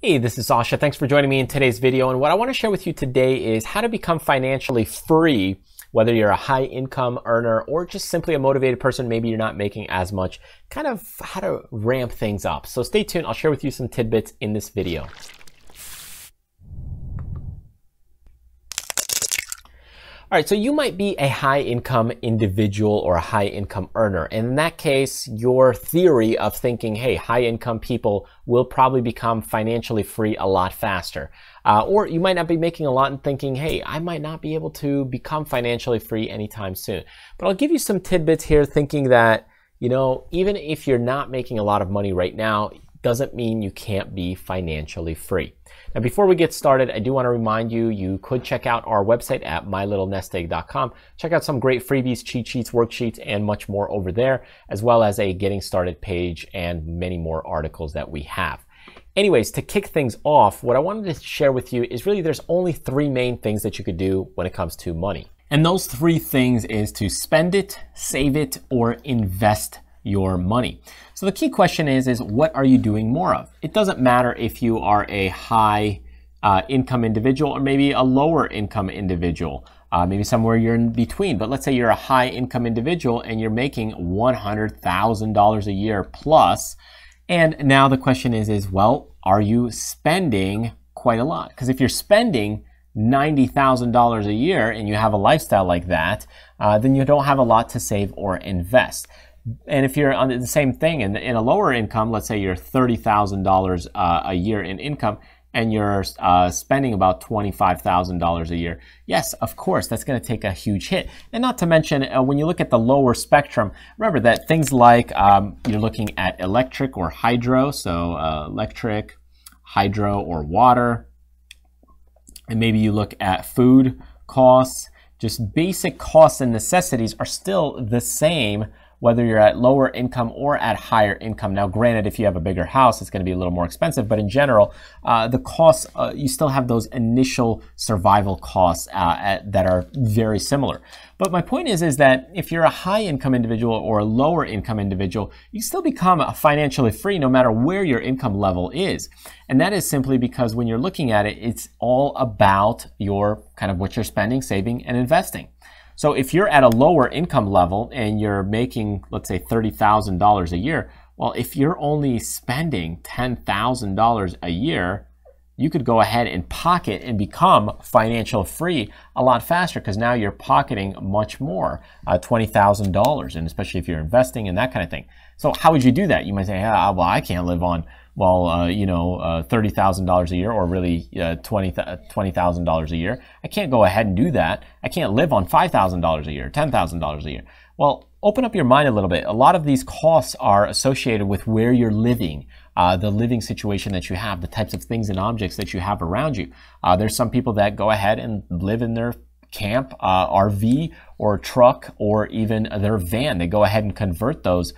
Hey, this is Sasha. Thanks for joining me in today's video. And what I want to share with you today is how to become financially free, whether you're a high income earner or just simply a motivated person. Maybe you're not making as much, kind of how to ramp things up. So stay tuned. I'll share with you some tidbits in this video. All right, so you might be a high income individual or a high income earner. And in that case, your theory of thinking, hey, high income people will probably become financially free a lot faster. Or you might not be making a lot and thinking, hey, I might not be able to become financially free anytime soon. But I'll give you some tidbits here thinking that, you know, even if you're not making a lot of money right now, doesn't mean you can't be financially free. Now, before we get started, I do want to remind you, you could check out our website at mylittlenestegg.com. Check out some great freebies, cheat sheets, worksheets, and much more over there, as well as a getting started page and many more articles that we have. Anyways, to kick things off, what I wanted to share with you is really there's only three main things that you could do when it comes to money. And those three things is to spend it, save it, or invest your money. So the key question is what are you doing more of? It doesn't matter if you are a high income individual or maybe a lower income individual, maybe somewhere you're in between. But let's say you're a high income individual and you're making $100,000 a year plus. And now the question is well, are you spending quite a lot? Because if you're spending $90,000 a year and you have a lifestyle like that, then you don't have a lot to save or invest. And if you're on the same thing in a lower income, let's say you're $30,000 a year in income and you're spending about $25,000 a year. Yes, of course, that's going to take a huge hit. And not to mention, when you look at the lower spectrum, remember that things like you're looking at electric or hydro, so electric, hydro, or water. And maybe you look at food costs. Just basic costs and necessities are still the same whether you're at lower income or at higher income. Now, granted, if you have a bigger house, it's going to be a little more expensive, but in general, the costs, you still have those initial survival costs that are very similar. But my point is that if you're a high income individual or a lower income individual, you still become financially free no matter where your income level is. And that is simply because when you're looking at it, it's all about your kind of what you're spending, saving, and investing. So if you're at a lower income level and you're making, let's say, $30,000 a year, well, if you're only spending $10,000 a year, you could go ahead and pocket and become financially free a lot faster because now you're pocketing much more, $20,000, and especially if you're investing and that kind of thing. So how would you do that? You might say, ah, well, I can't live on, well, $30,000 a year, or really $20,000 a year. I can't go ahead and do that. I can't live on $5,000 a year, $10,000 a year. Well, open up your mind a little bit. A lot of these costs are associated with where you're living, the living situation that you have, the types of things and objects that you have around you. There's some people that go ahead and live in their camp, RV, or truck, or even their van. They go ahead and convert those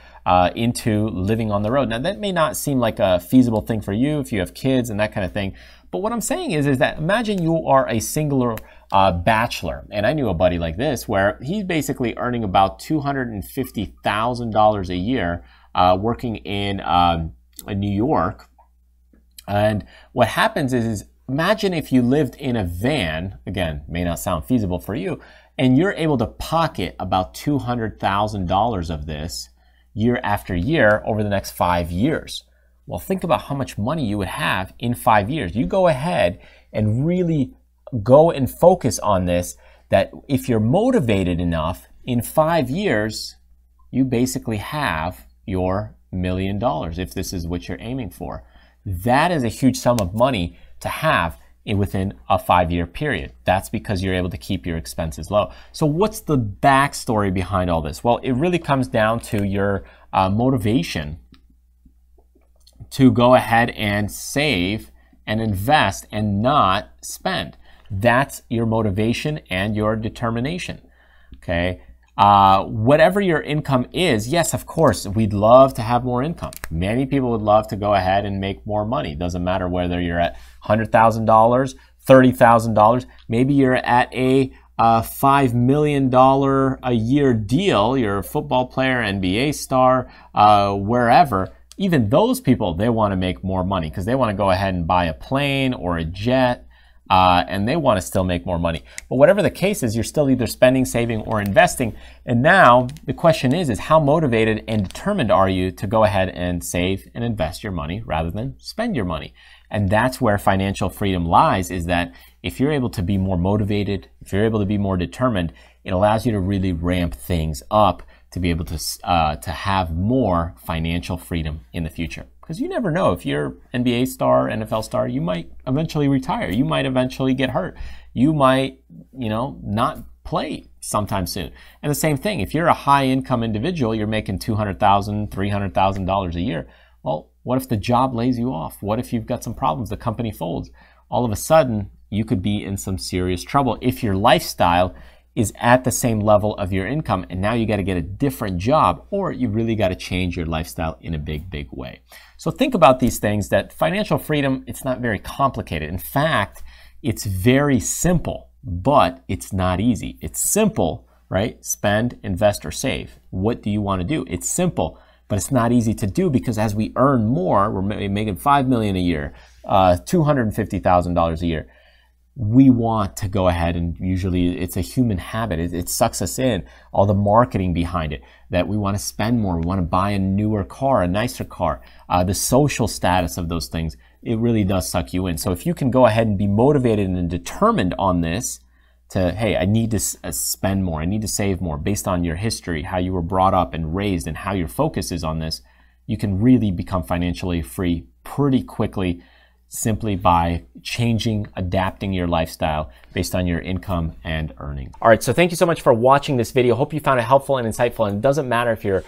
into living on the road. Now, that may not seem like a feasible thing for you if you have kids and that kind of thing. But what I'm saying is that imagine you are a single bachelor. And I knew a buddy like this where he's basically earning about $250,000 a year working in New York. And what happens is imagine if you lived in a van, again, may not sound feasible for you, and you're able to pocket about $200,000 of this year after year over the next 5 years. Well, think about how much money you would have in 5 years. You go ahead and really go and focus on this, that if you're motivated enough, in 5 years, you basically have your $1 million, if this is what you're aiming for. That is a huge sum of money to have within a 5 year period. That's because you're able to keep your expenses low. So what's the backstory behind all this? Well, it really comes down to your motivation to go ahead and save and invest and not spend. That's your motivation and your determination, okay? Whatever your income is, yes, of course, we'd love to have more income. Many people would love to go ahead and make more money. Doesn't matter whether you're at $100,000, $30,000, maybe you're at a $5 million a year deal, you're a football player, NBA star, wherever. even those people, they want to make more money because they want to go ahead and buy a plane or a jet, and they want to still make more money. But whatever the case is, you're still either spending, saving, or investing. And now the question is how motivated and determined are you to go ahead and save and invest your money rather than spend your money? And that's where financial freedom lies, is that if you're able to be more motivated, if you're able to be more determined, it allows you to really ramp things up to be able to have more financial freedom in the future. Because you never know, if you're an NBA star, NFL star, you might eventually retire. You might eventually get hurt. You might, you know, not play sometime soon. And the same thing, if you're a high-income individual, you're making $200,000, $300,000 a year. Well, what if the job lays you off? What if you've got some problems? The company folds. All of a sudden, you could be in some serious trouble if your lifestyle is at the same level of your income, and now you got to get a different job, or you really got to change your lifestyle in a big way. So think about these things. That financial freedom, it's not very complicated. In fact, it's very simple, but it's not easy. It's simple, right? Spend, invest, or save. What do you want to do? It's simple, but it's not easy to do, because as we earn more, we're making $5 million a year, $250,000 a year, we want to go ahead and usually it's a human habit. It sucks us in, all the marketing behind it, that we want to spend more, we want to buy a newer car, a nicer car. The social status of those things, it really does suck you in. So if you can go ahead and be motivated and determined on this to, hey, I need to spend more, I need to save more, based on your history, how you were brought up and raised and how your focus is on this, you can really become financially free pretty quickly, simply by changing, adapting your lifestyle based on your income and earning. All right, so thank you so much for watching this video. Hope you found it helpful and insightful. And it doesn't matter if you're,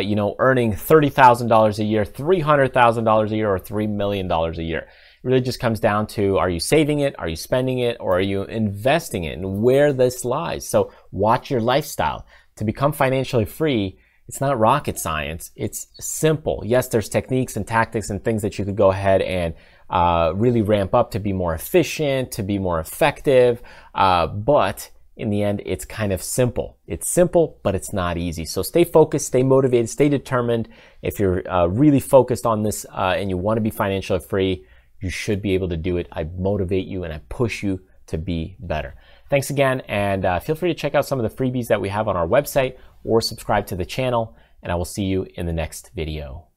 you know, earning $30,000 a year, $300,000 a year, or $3 million a year. It really just comes down to, are you saving it? Are you spending it? Or are you investing it? And where this lies. So watch your lifestyle. To become financially free, it's not rocket science. It's simple. Yes, there's techniques and tactics and things that you could go ahead and really ramp up to be more efficient, to be more effective, but in the end, it's kind of simple. It's simple, but it's not easy. So stay focused, stay motivated, stay determined. If you're really focused on this and you want to be financially free, you should be able to do it. I motivate you and I push you to be better. Thanks again, and feel free to check out some of the freebies that we have on our website or subscribe to the channel, and I will see you in the next video.